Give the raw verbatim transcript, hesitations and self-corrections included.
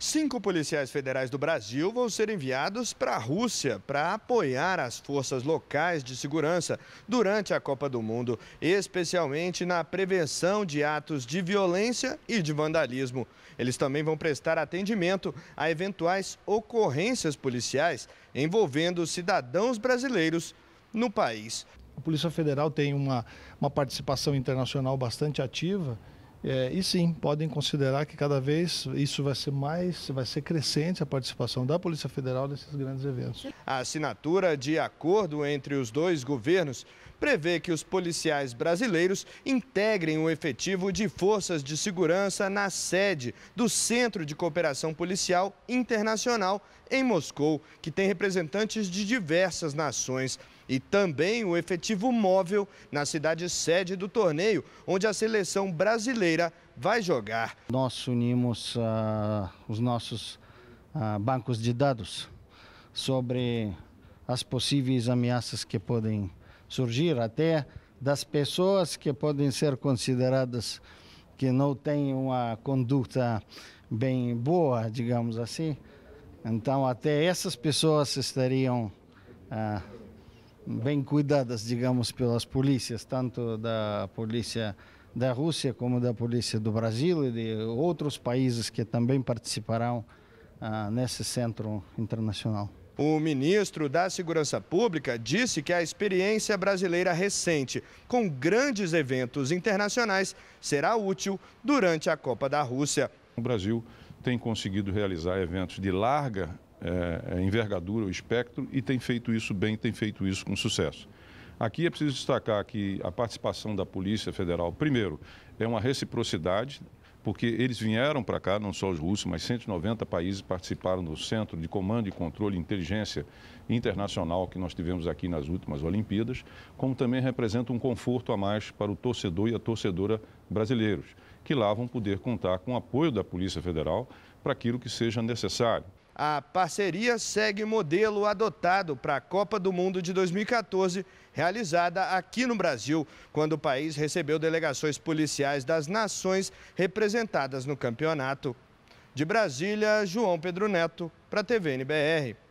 Cinco policiais federais do Brasil vão ser enviados para a Rússia para apoiar as forças locais de segurança durante a Copa do Mundo, especialmente na prevenção de atos de violência e de vandalismo. Eles também vão prestar atendimento a eventuais ocorrências policiais envolvendo cidadãos brasileiros no país. A Polícia Federal tem uma, uma participação internacional bastante ativa. É, e sim, podem considerar que cada vez isso vai ser mais, vai ser crescente a participação da Polícia Federal nesses grandes eventos. A assinatura de acordo entre os dois governos prevê que os policiais brasileiros integrem o efetivo de forças de segurança na sede do Centro de Cooperação Policial Internacional em Moscou, que tem representantes de diversas nações. E também o efetivo móvel na cidade sede do torneio, onde a seleção brasileira vai jogar. Nós unimos uh, os nossos uh, bancos de dados sobre as possíveis ameaças que podem surgir, até das pessoas que podem ser consideradas que não têm uma conduta bem boa, digamos assim. Então, até essas pessoas estariam Uh, bem cuidadas, digamos, pelas polícias, tanto da polícia da Rússia como da polícia do Brasil e de outros países que também participarão ah, nesse centro internacional. O ministro da Segurança Pública disse que a experiência brasileira recente com grandes eventos internacionais será útil durante a Copa da Rússia. O Brasil tem conseguido realizar eventos de larga É, envergadura, o espectro, e tem feito isso bem, tem feito isso com sucesso. Aqui é preciso destacar que a participação da Polícia Federal, primeiro, é uma reciprocidade, porque eles vieram para cá, não só os russos, mas cento e noventa países participaram do Centro de Comando e Controle e Inteligência Internacional que nós tivemos aqui nas últimas Olimpíadas, como também representa um conforto a mais para o torcedor e a torcedora brasileiros, que lá vão poder contar com o apoio da Polícia Federal para aquilo que seja necessário. A parceria segue modelo adotado para a Copa do Mundo de dois mil e quatorze, realizada aqui no Brasil, quando o país recebeu delegações policiais das nações representadas no campeonato. De Brasília, João Pedro Neto, para a T V N B R.